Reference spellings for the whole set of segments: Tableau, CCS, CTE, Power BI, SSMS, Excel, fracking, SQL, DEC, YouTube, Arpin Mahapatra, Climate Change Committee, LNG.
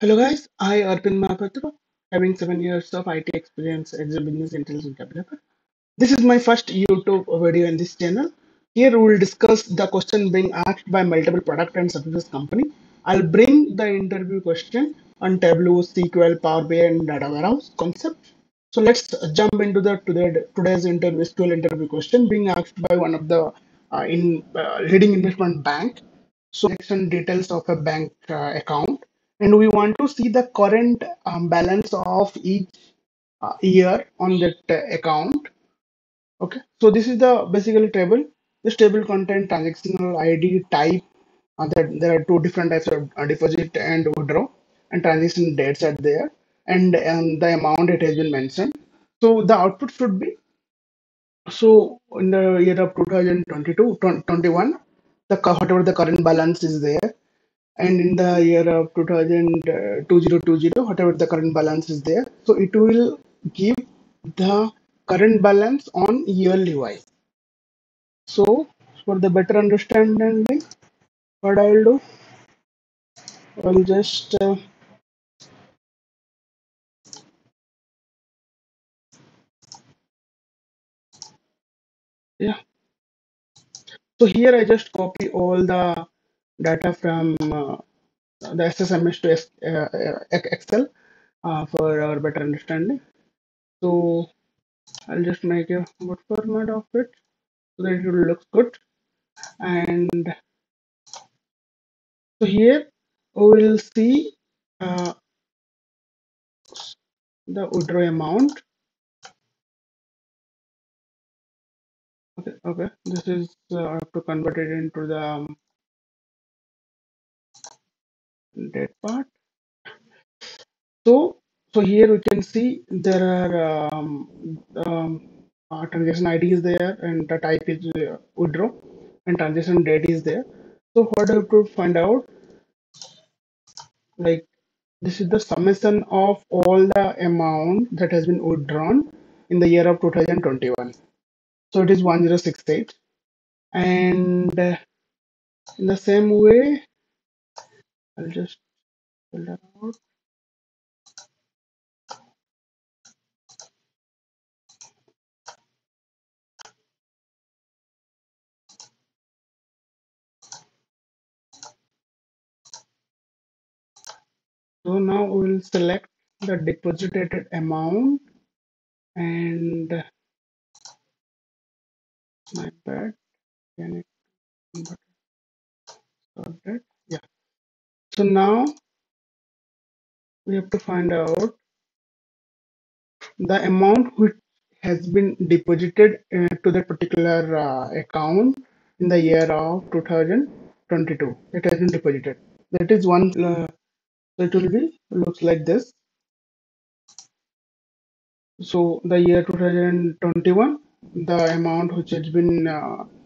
Hello guys, I Arpin Mahapatra, having 7 years of IT experience as a business intelligence developer. This is my first YouTube video in this channel. Here we will discuss the question being asked by multiple product and services company. I'll bring the interview question on Tableau, SQL, Power BI and data warehouse concept. So let's jump into the today's SQL interview question being asked by one of the leading investment bank. So selection details of a bank account. And we want to see the current balance of each year on that account. Okay, so this is the basically table. This table contains transactional ID, type. There are two different types of deposit and withdraw, and transaction dates are there, and the amount it has been mentioned. So the output should be, so in the year of 2021, whatever the current balance is there. And in the year of 2020, whatever the current balance is there, so it will give the current balance on yearly wise. So for the better understanding, what I will do, I'll just so here I just copy all the data from the SSMS to Excel for our better understanding. So I'll just make a good format of it so that it will look good. And so here we will see the withdraw amount. Okay. This is I have to convert it into the that part. So here we can see there are transaction ID is there, and the type is withdraw, and transaction date is there. So what I have to find out, like this is the summation of all the amount that has been withdrawn in the year of 2021. So it is 1068, and in the same way, I'll just pull that out. So now we'll select the deposited amount, and my bad, can it stop that? Yeah. So now we have to find out the amount which has been deposited to that particular account in the year of 2022. It has been deposited. That is one. So it will be looks like this. So the year 2021, the amount which has been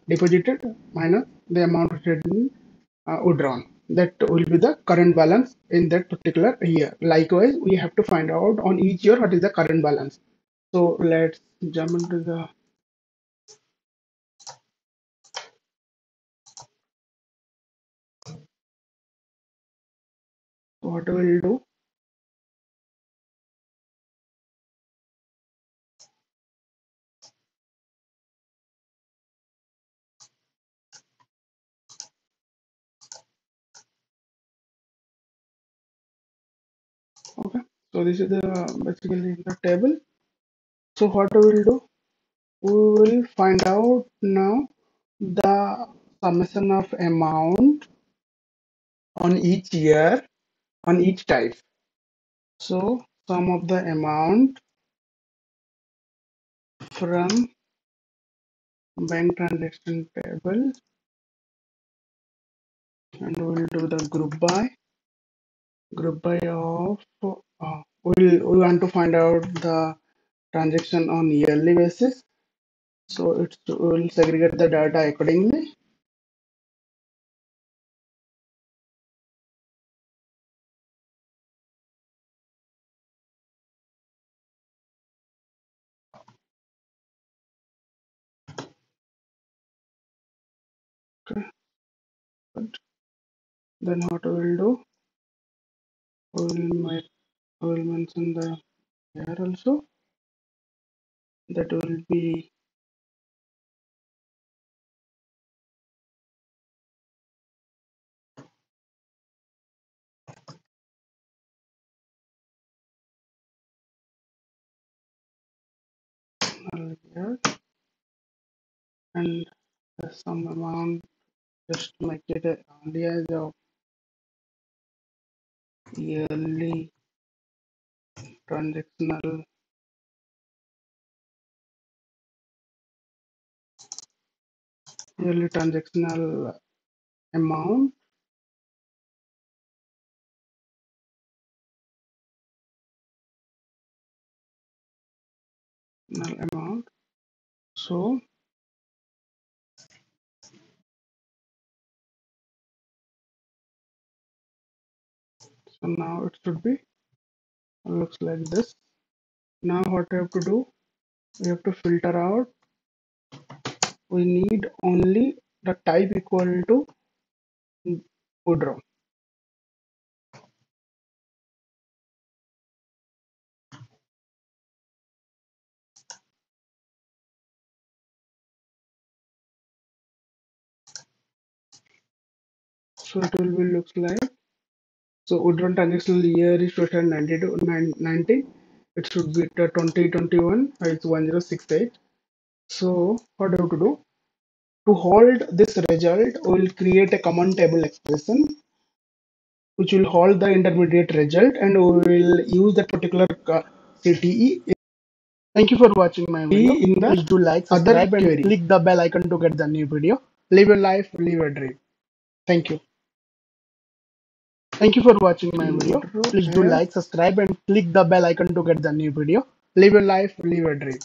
deposited minus the amount which has been withdrawn. That will be the current balance in that particular year. Likewise, we have to find out on each year what is the current balance. So let's jump into the what we'll do. Okay, so this is the basically the table. So what we will do, we will find out now the summation of amount on each year on each type. So sum of the amount from bank transaction table, and we will do the group by of we want to find out the transaction on yearly basis, so it will segregate the data accordingly. Okay, good. Then what we will do, I will mention the here also, that will be here, and some amount, just make it only as of yearly transactional amount, so now it should be looks like this. Now what we have to do, we have to filter out. We need only the type equal to Udro. So it will be looks like, so Udron transactional year is 2019. It should be 2021. It's 1068. So what do you have to do? To hold this result, we will create a common table expression which will hold the intermediate result, and we will use that particular CTE. Thank you for watching my video. In the please do like, subscribe, and click the bell icon to get the new video. Live your life, live your dream. Thank you. Thank you for watching my video. Please do like, subscribe, and click the bell icon to get the new video. Live your life, live your dream.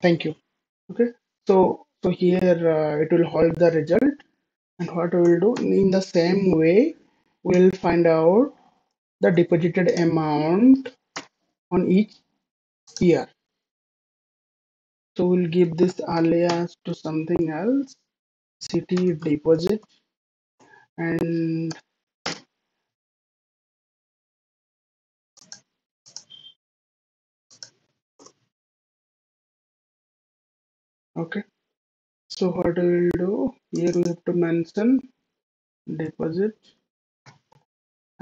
Thank you. Okay. So here it will hold the result, and what we will do, in the same way, we'll find out the deposited amount on each year. So we'll give this alias to something else, CTE deposit. And okay, so what we will do here, we have to mention deposit,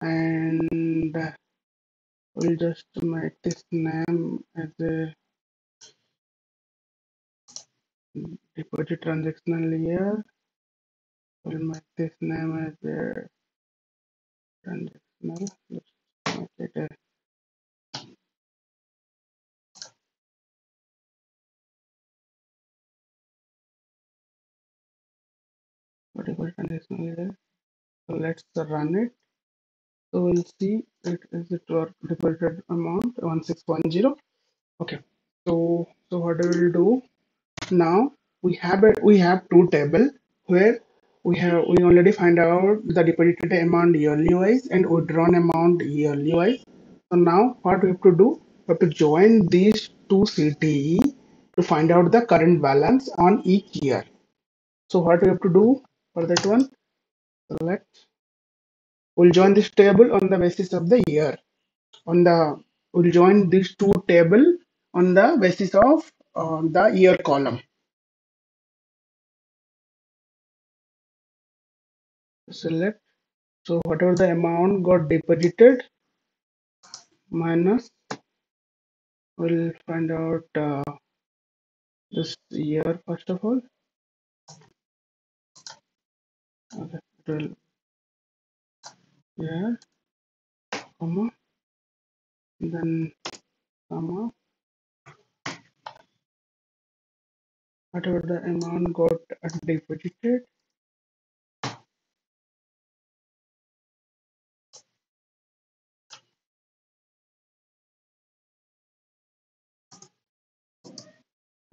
and we'll just make this name as a deposit transactional year. We'll make this name as a transactional. Let's make it a whatever transactional is. So let's run it. So we'll see it is the deposited amount 1610. Okay. So what we'll do now, we have two tables where we already find out the deposited amount yearly wise and withdrawn amount yearly wise. So now what we have to do, we have to join these two CTE to find out the current balance on each year. So what we have to do for that one, select. We'll join this table on the basis of the year. We'll join these two tables on the basis of the year column. Select, so whatever the amount got deposited minus, we'll find out this year first of all. Okay, yeah, comma, then comma, whatever the amount got deposited.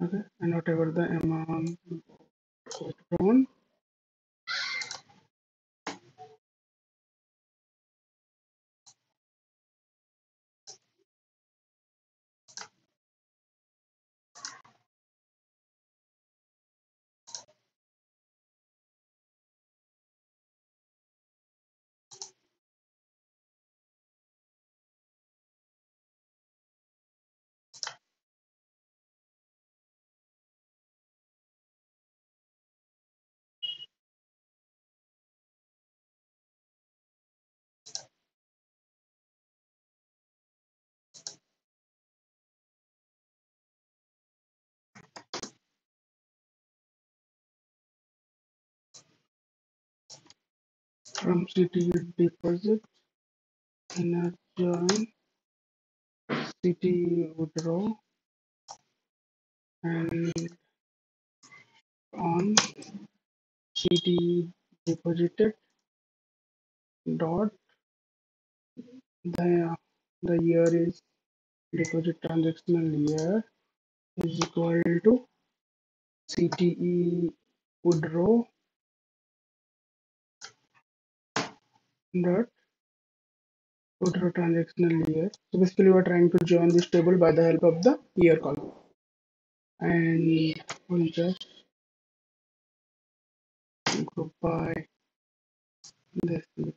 Okay, and whatever the amount withdrawn. from CTE deposit, inner join, CTE withdraw, and on CTE deposited dot the year is deposit transactional year is equal to CTE withdraw dot withdraw transactional year. So basically we are trying to join this table by the help of the year column, and we'll just group by this year.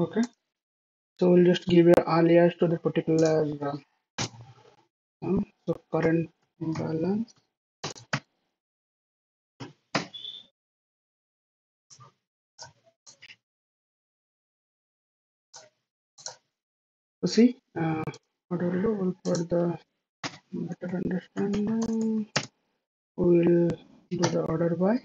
Okay, so we'll just give an alias to the particular so current balance so see what we'll do, we'll for the better understanding we'll do the order by.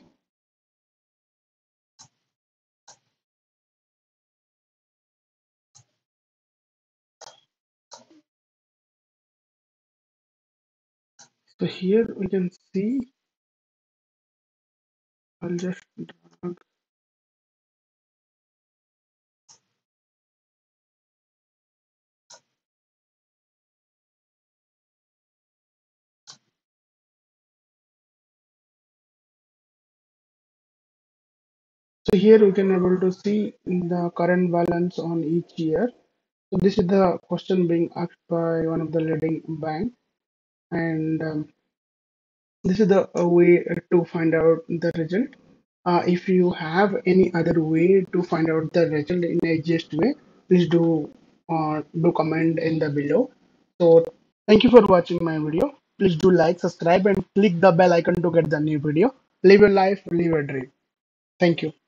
So here we can see, I'll just drag so here we can able to see the current balance on each year. So this is the question being asked by one of the leading banks. And this is the way to find out the result. If you have any other way to find out the result in a just way, please do comment in the below. So thank you for watching my video. Please do like, subscribe, and click the bell icon to get the new video. Live your life, live your dream. Thank you.